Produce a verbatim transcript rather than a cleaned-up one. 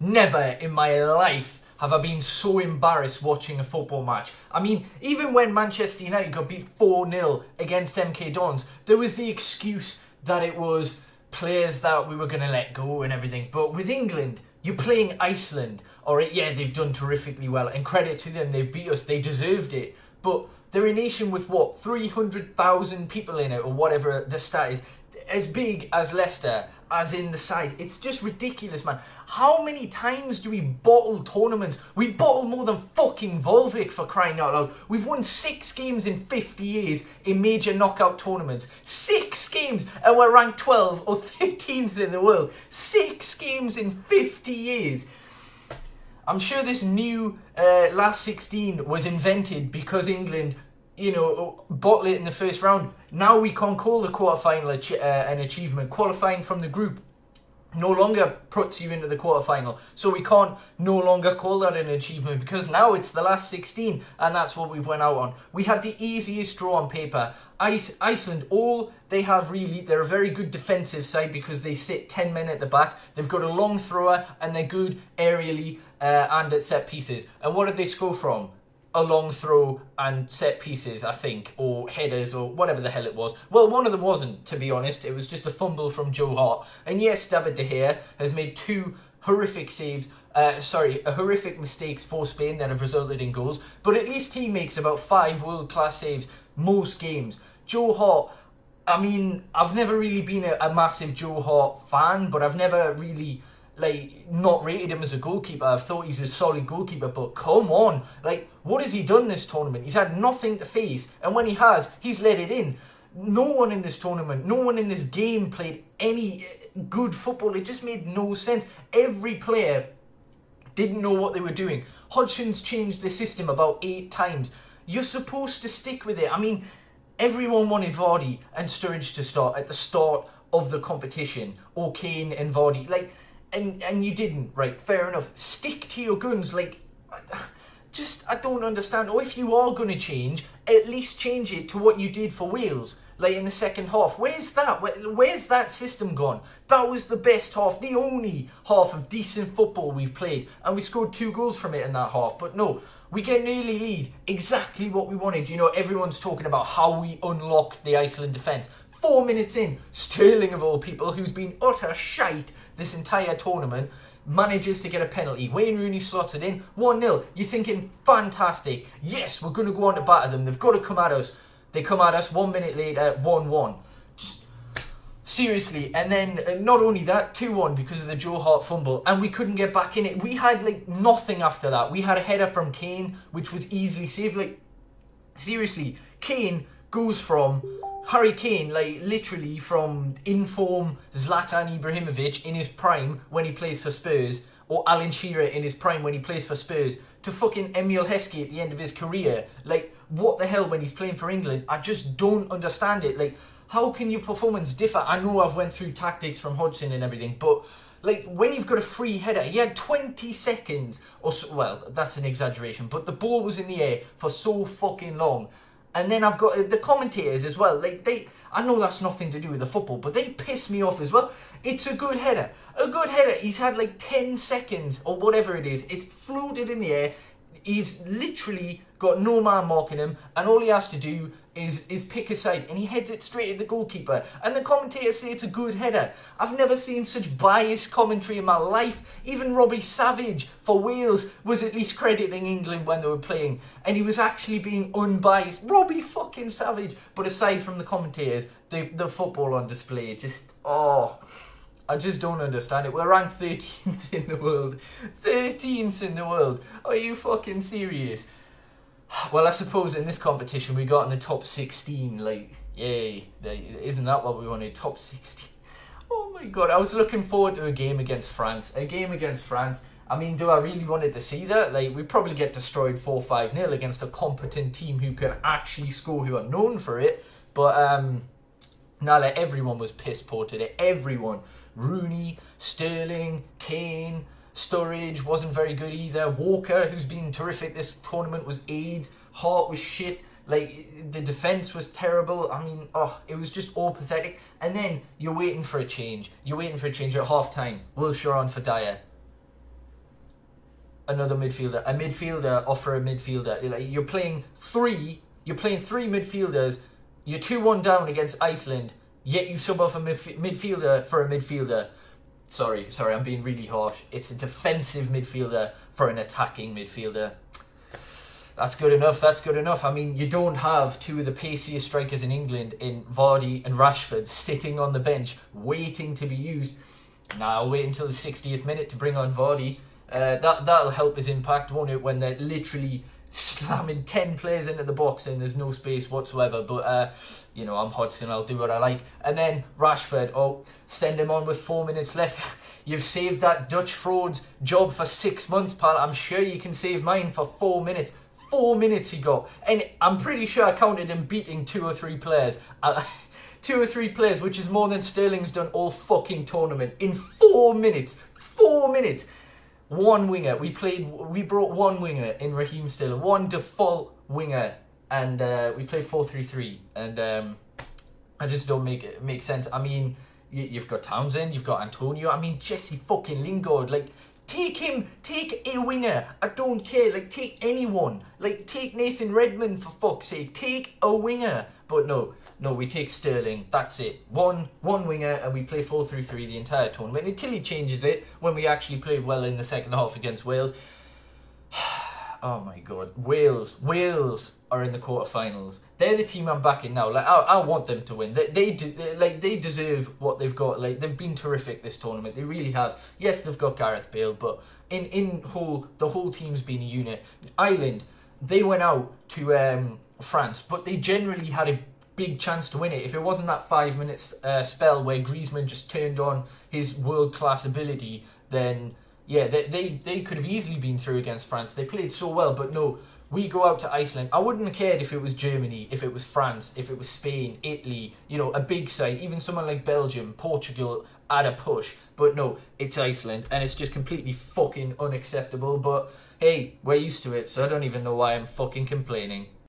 Never in my life have I been so embarrassed watching a football match. I mean, even when Manchester United got beat four nil against M K Dons, there was the excuse that it was players that we were going to let go and everything. But with England, you're playing Iceland. All right, yeah, they've done terrifically well, and credit to them, they've beat us, they deserved it. But they're a nation with, what, three hundred thousand people in it, or whatever the stat is, as big as Leicester, as in the size. It's just ridiculous, man. How many times do we bottle tournaments? We bottle more than fucking Volvic, for crying out loud. We've won six games in fifty years in major knockout tournaments. Six games, and we're ranked twelfth or thirteenth in the world. Six games in fifty years. I'm sure this new uh, last sixteen was invented because England, you know, bottle it in the first round. Now we can't call the quarterfinal ach- uh, an achievement. Qualifying from the group no longer puts you into the quarterfinal. So we can't no longer call that an achievement because now it's the last sixteen and that's what we went out on. We had the easiest draw on paper. Ice- Iceland, all they have really, they're a very good defensive side because they sit ten men at the back. They've got a long thrower and they're good aerially uh, and at set pieces. And what did they score from? A long throw and set pieces, I think, or headers, or whatever the hell it was. Well, one of them wasn't, to be honest. It was just a fumble from Joe Hart. And yes, David de Gea has made two horrific saves, uh, sorry, horrific mistakes for Spain that have resulted in goals. But at least he makes about five world-class saves most games. Joe Hart, I mean, I've never really been a, a massive Joe Hart fan, but I've never really, like, not rated him as a goalkeeper. I've thought he's a solid goalkeeper, but come on. Like, what has he done this tournament? He's had nothing to face, and when he has, he's let it in. No one in this tournament, no one in this game played any good football. It just made no sense. Every player didn't know what they were doing. Hodgson's changed the system about eight times. You're supposed to stick with it. I mean, everyone wanted Vardy and Sturridge to start at the start of the competition. O'Kane and Vardy, like... And and you didn't, right? Fair enough. Stick to your guns, like, just, I don't understand. Or if you are going to change, at least change it to what you did for Wales, like in the second half. Where's that? Where, where's that system gone? That was the best half, the only half of decent football we've played. And we scored two goals from it in that half. But no, we get an early lead, exactly what we wanted. You know, everyone's talking about how we unlock the Iceland defence. Four minutes in, Sterling, of all people, who's been utter shite this entire tournament, manages to get a penalty. Wayne Rooney slots it in, one nil. You're thinking, fantastic. Yes, we're going to go on to batter them. They've got to come at us. They come at us one minute later, one one. Just seriously. And then uh, not only that, two one because of the Joe Hart fumble. And we couldn't get back in it. We had, like, nothing after that. We had a header from Kane, which was easily saved. Like, seriously, Kane goes from... Harry Kane, like, literally from in-form Zlatan Ibrahimović in his prime when he plays for Spurs, or Alan Shearer in his prime when he plays for Spurs, to fucking Emil Heskey at the end of his career. Like, what the hell when he's playing for England? I just don't understand it. Like, how can your performance differ? I know I've went through tactics from Hodgson and everything, but, like, when you've got a free header, he had twenty seconds, or so, well, that's an exaggeration, but the ball was in the air for so fucking long. And then I've got the commentators as well. Like, they, I know that's nothing to do with the football, but they piss me off as well. It's a good header. A good header. He's had like ten seconds or whatever it is. It's floated in the air. He's literally got no man marking him. And all he has to do is, is pick a side. And he heads it straight at the goalkeeper. And the commentators say it's a good header. I've never seen such biased commentary in my life. Even Robbie Savage for Wales was at least crediting England when they were playing. And he was actually being unbiased. Robbie fucking Savage. But aside from the commentators, the, the football on display, just, oh... I just don't understand it. We're ranked thirteenth in the world. thirteenth in the world. Are you fucking serious? Well, I suppose in this competition we got in the top sixteen. Like, yay. Isn't that what we wanted? Top sixteen. Oh my God. I was looking forward to a game against France. A game against France. I mean, do I really wanted to see that? Like, we probably get destroyed four five nil against a competent team who can actually score, who are known for it. But, um... nah, like, everyone was piss poor today. Everyone. Rooney, Sterling, Kane, Sturridge wasn't very good either. Walker, who's been terrific this tournament, was AIDS. Hart was shit. Like, the defence was terrible. I mean, oh, it was just all pathetic. And then you're waiting for a change. You're waiting for a change at half time. Wilshere on for Dier. another midfielder, a midfielder off for a midfielder. You're playing three, you're playing three midfielders, you're two one down against Iceland, yet you sub off a midf midfielder for a midfielder. Sorry, sorry, I'm being really harsh. It's a defensive midfielder for an attacking midfielder. That's good enough, that's good enough. I mean, you don't have two of the paciest strikers in England in Vardy and Rashford sitting on the bench, waiting to be used. Nah, I'll wait until the sixtieth minute to bring on Vardy. Uh, that, that'll help his impact, won't it, when they're literally slamming ten players into the box and there's no space whatsoever. But, uh, you know, I'm Hodgson, I'll do what I like. And then Rashford, oh, send him on with four minutes left. You've saved that Dutch fraud's job for six months, pal. I'm sure you can save mine for four minutes. Four minutes he got. And I'm pretty sure I counted him beating two or three players. Uh, two or three players, which is more than Sterling's done all fucking tournament. In four minutes. Four minutes. One winger. We played. We brought one winger in Raheem Sterling. One default winger, and uh, we played four three three. And um, I just don't make it make sense. I mean, you, you've got Townsend, you've got Antonio. I mean, Jesse fucking Lingard. Like, take him. Take a winger. I don't care. Like, take anyone. Like, take Nathan Redmond for fuck's sake. Take a winger. But no, no, we take Sterling. That's it. One, one winger, and we play four through three the entire tournament until he changes it when we actually played well in the second half against Wales. Oh my God, Wales, Wales are in the quarterfinals. They're the team I'm backing now. Like, I, I want them to win. They, they do, they, like, they deserve what they've got. Like, they've been terrific this tournament. They really have. Yes, they've got Gareth Bale, but in in whole, the whole team's been a unit. Ireland, they went out to um France, but they generally had a big chance to win it if it wasn't that five minutes uh, spell where Griezmann just turned on his world class ability. Then yeah, they, they they could have easily been through against France. They played so well, but no, we go out to Iceland. I wouldn't have cared if it was Germany, if it was France, if it was Spain, Italy, you know, a big side, even someone like Belgium, Portugal at a push. But no, it's Iceland, and it's just completely fucking unacceptable. But hey, we're used to it, so I don't even know why I'm fucking complaining.